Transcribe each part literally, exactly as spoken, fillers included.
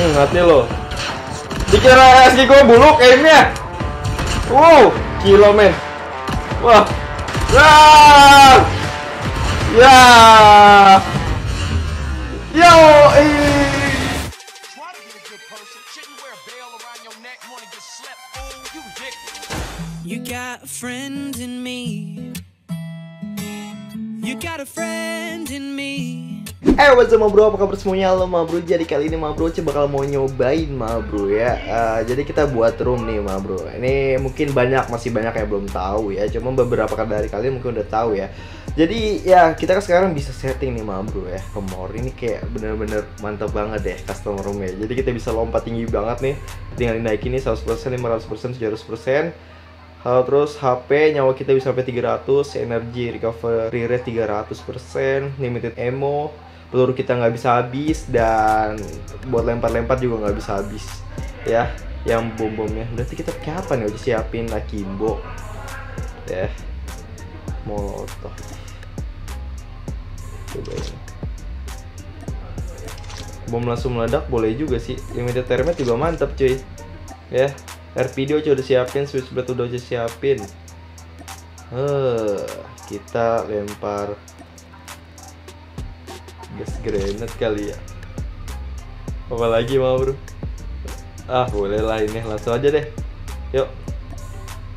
Hmm, mati lo. Dikira S G gue buluk aimnya. Wow, kilo men. Wah. Wah. Ya. Yo. You got a friend in me. You got a friend in me. Hey, what's up bro, apa kabar semuanya? Halo bro, jadi kali ini bro coba bakal mau nyobain bro ya. uh, Jadi kita buat room nih bro. Ini mungkin banyak, masih banyak yang belum tahu ya. Cuma beberapa dari kalian mungkin udah tahu ya. Jadi ya kita kan sekarang bisa setting nih bro ya. Kemor ini kayak bener-bener mantap banget deh custom roomnya. Jadi kita bisa lompat tinggi banget nih. Tinggal naikin nih seratus persen, lima ratus persen, tujuh ratus persen. Uh, terus H P nyawa kita bisa sampai tiga ratus, energi recovery rate tiga ratus persen, limited ammo, peluru kita nggak bisa habis, dan buat lempar-lempar juga nggak bisa habis ya, yang bom-bomnya. Berarti kita pakai apa nih? Udah siapin akimbo ya, molotov. Coba ini. Bom langsung meledak boleh juga sih, limited termite juga mantap cuy ya. R P D udah siapin, switchblade udah siapin. Uh, kita lempar gas grenade kali ya. Apa lagi mau bro? Ah boleh lah ini langsung aja deh. Yuk,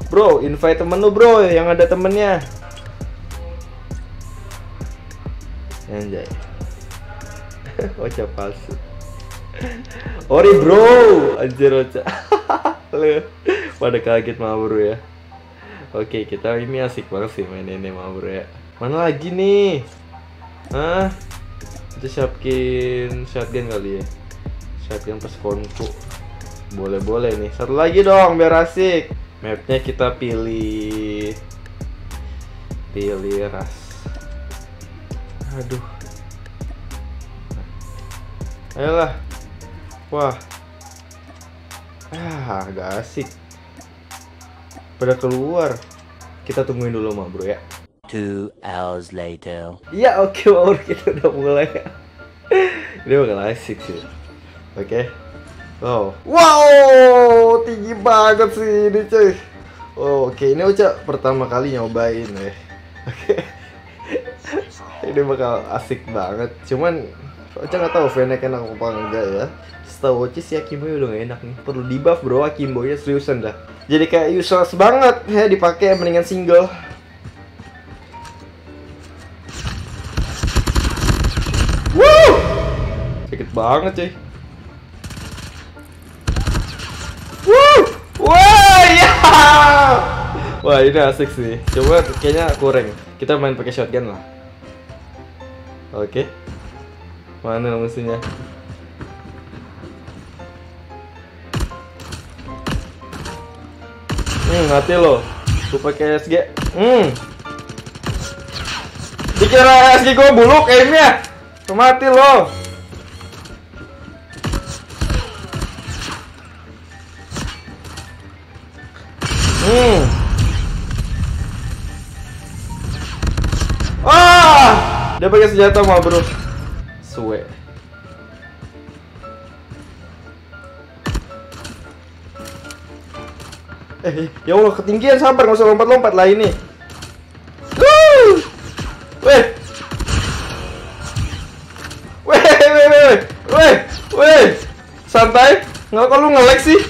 bro, invite temen lu bro, yang ada temennya. Anjay. Oca palsu. Ori bro, anjir oca. Pada kaget mah bro ya. Oke, kita ini asik banget sih main ini mah bro ya. Mana lagi nih? Hah? Kita siapin shotgun kali ya. Shotgun plus konku. Boleh-boleh nih. Satu lagi dong biar asik. Mapnya kita pilih Pilih ras. Aduh. Ayolah. Wah. Ah, gak asik. Pada keluar. Kita tungguin dulu mah bro ya. Two hours later. Ya oke okay, bro, kita udah mulai. Ini bakal asik sih. Oke. Okay. Wow. Wow, tinggi banget sih ini cuy. Oh, oke okay. Ini Uca pertama kali nyobain ya. Oke. Okay. Ini bakal asik banget. Cuman Uca nggak tahu fenek enak apa enggak ya. Setahu Uca si akimbo udah gak enak nih. Perlu dibuff bro akimbo ya, seriusan dah. Jadi kayak useless banget ya dipakai, mendingan single. Woo! Sakit banget cuy. Woo! Wah, ya! Wah, ini asik sih. Coba kayaknya kurang. Kita main pakai shotgun lah. Oke. Okay. Mana musuhnya? Hmm, mati lo. Gue pakai S G. Hmm. Dikira S G gue buluk aimnya. Mati lo. Hmm. Ah! Dia pakai senjata mah, bro. Suwe. Eh, ya Allah, ketinggian, sabar, nggak usah lompat-lompat lah ini. Wuh! Weh! Weh, weh, weh, weh, weh, santai, nggak kok lu nge-lag sih?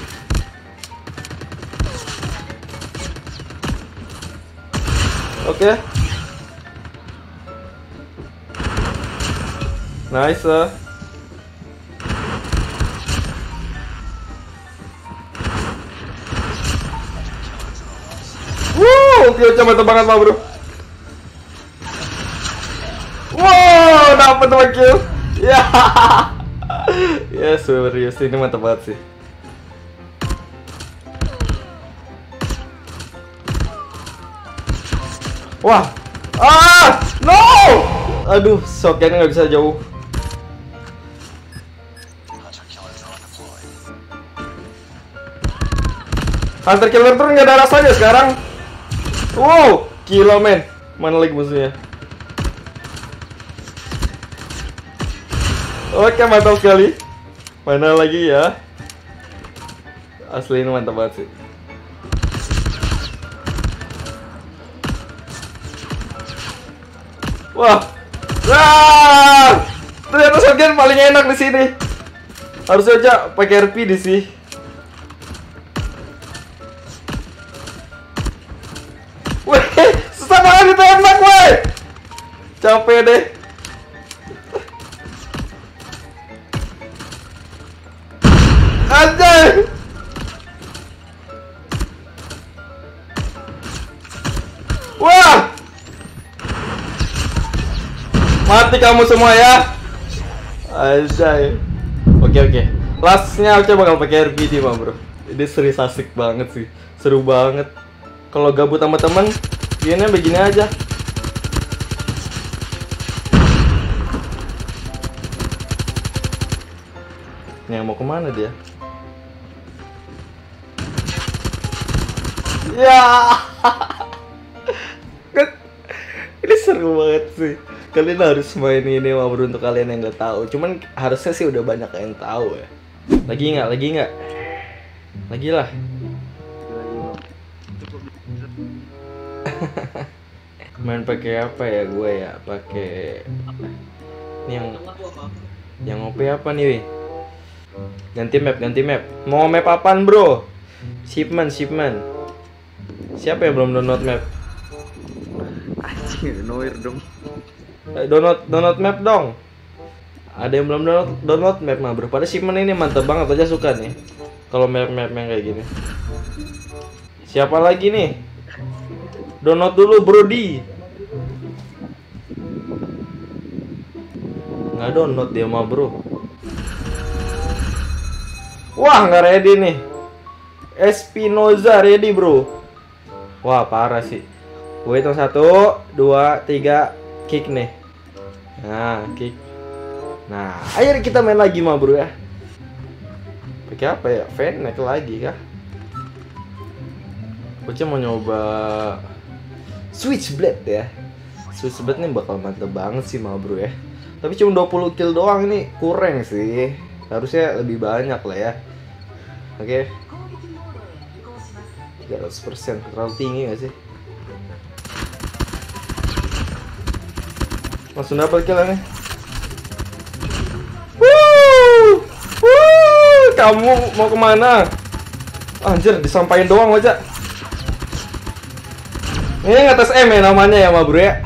Oke. Okay. Nice. Uh. Oke, coba tebakan mah bro. Wow, dapat dua kill. Ya, ya serius ini mantap banget sih. Wah, ah, no, aduh, shotgunnya nggak bisa jauh. Hunter killer tuh nggak ada rasanya sekarang. Wow, kilo men. Mana lagi musuhnya? Oke, mantap sekali. Mana lagi ya? Asli ini mantap banget sih. Wah, wah, ternyata shotgun paling enak di sini. Harus aja pakai R P di sini. Wih, susah banget ditembak, woi. Capek deh. Anjay. Wah. Mati kamu semua ya. Anjay. Oke oke. Lastnya Oce bakal pakai R P D mah, bro. Ini serius asik banget sih. Seru banget. Kalau gabut sama teman, gini begini aja. Ini yang mau kemana dia? Ya, ini seru banget sih. Kalian harus main ini, mah bro, untuk kalian yang nggak tahu. Cuman harusnya sih udah banyak yang tahu ya. Lagi nggak? Lagi nggak? Lagi lah. Main pakai apa ya gue ya? Pakai ini yang yang O P apa nih? Ganti map, ganti map. Mau map apaan bro? Shipment, shipment. Siapa yang belum download map? Anjir, noir dong. Eh, download, download map dong. Ada yang belum download, download map mah bro. Pada shipment ini mantap banget, aja suka nih. Kalau map-map yang kayak gini. Siapa lagi nih? Download dulu Brody. Nggak download dia mah bro. Wah, nggak ready nih. Espinoza ready bro. Wah parah sih. Gue hitung satu, dua, tiga, kick nih. Nah kick. Nah akhirnya kita main lagi mah bro ya. Pakai apa ya? Fennec lagi kah? Gue mau nyoba Switchblade ya. Switchblade nih bakal mantep banget sih mah bro ya. Tapi cuma dua puluh kill doang ini kurang sih. Harusnya lebih banyak lah ya. Oke. tiga ratus persen terlalu tinggi gak sih? Langsung dapat killnya. Wuh, wuh, kamu mau kemana? Anjir, disampaikan doang aja. Ini atas M ya namanya ya, ma bro ya.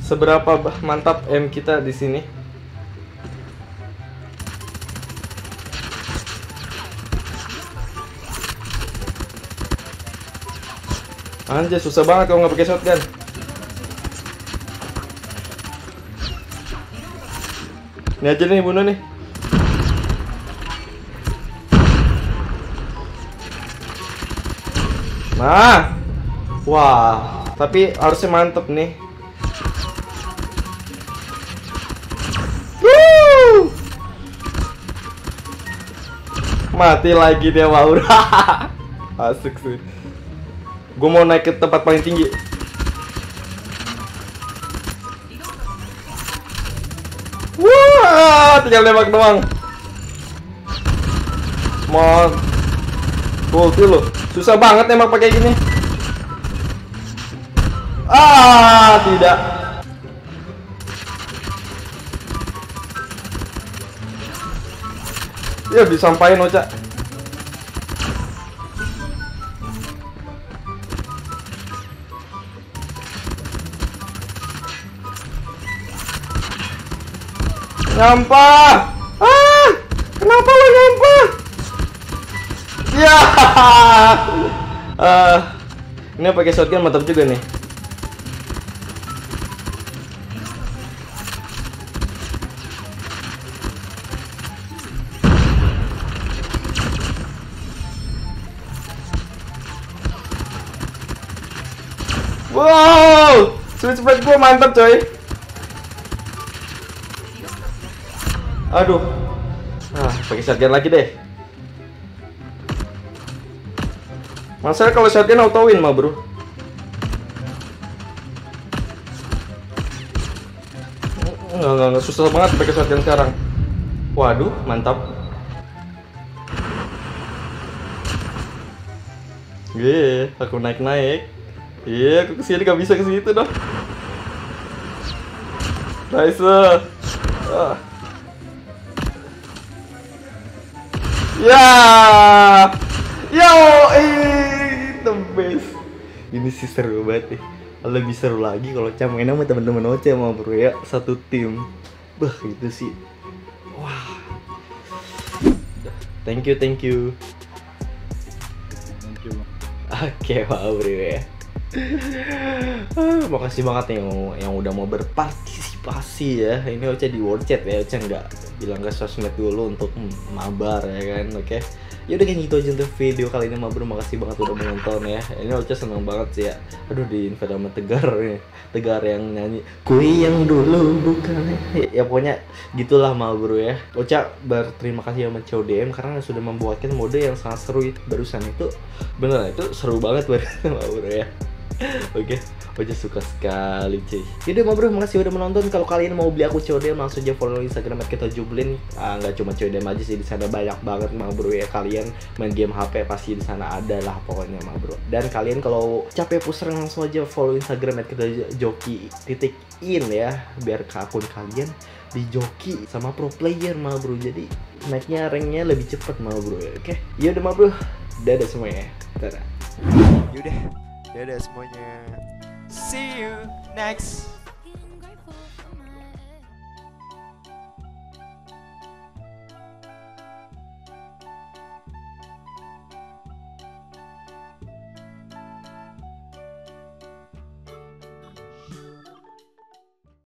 Seberapa mantap M kita di sini? Anjir, susah banget kalau nggak pakai shotgun. Ini aja nih, bunuh nih. Nah. Wah, tapi harusnya mantep nih. Woo! Mati lagi dia, wow. Asik sih. Gue mau naik ke tempat paling tinggi. Wah, tinggal nembak doang. Mau ulti lo. Susah banget nembak pakai gini. Ah, tidak. Ya disampaikan Oca. Nyampah. Ah, kenapa lo nyampah? Ya. Uh, ini pakai shotgun mantap juga nih. Wow, switchblade gue mantap coy. Aduh, ah, pakai shotgun lagi deh. Masalah kalau shotgun auto win mah bro. Nggak nggak susah banget pakai shotgun sekarang. Waduh, mantap. Iya, aku naik-naik. Iya, aku kesini gak bisa kesitu dong. Nice. Ah. Ya, yo, eh, the best. Ini sih seru banget nih. Lebih seru lagi kalau Cam main sama teman-teman Oce sama Bro ya, satu tim. Bah, itu sih. Wah. Thank you, thank you. Thank you. Oke, wow Bro ya. Makasih banget yang yang udah mau berpartisipasi ya. Ini Oce di World Chat ya, Oce nggak bilang ke sosmed dulu untuk hmm, mabar ya kan, oke. Ya udah kayak gitu aja untuk video kali ini mabar, makasih banget udah menonton ya. Ini Oce seneng banget sih ya. Aduh di invite sama Tegar nih, Tegar yang nyanyi kui yang dulu bukan ya, ya pokoknya gitulah mabar ya. Oce berterima kasih sama C O D M karena sudah membuatkan mode yang sangat seru itu barusan itu, bener itu seru banget mabar ya. Oke, okay. Oce suka sekali cuy. Yaudah ma bro, makasih udah menonton. Kalau kalian mau beli aku C O D M langsung aja follow Instagram at kita jublin. Ah, nggak cuma C O D M aja sih, di sana banyak banget ma bro ya. Kalian main game H P pasti di sana ada lah pokoknya ma bro. Dan kalian kalau capek pusing langsung aja follow Instagram at kita joki titik in ya, biar ke akun kalian di joki sama pro player ma bro. Jadi naiknya ranknya lebih cepet ma bro. Oke, okay? Yaudah ma bro, dadah semuanya. Dadah. Yaudah. Dadah semuanya. See you next.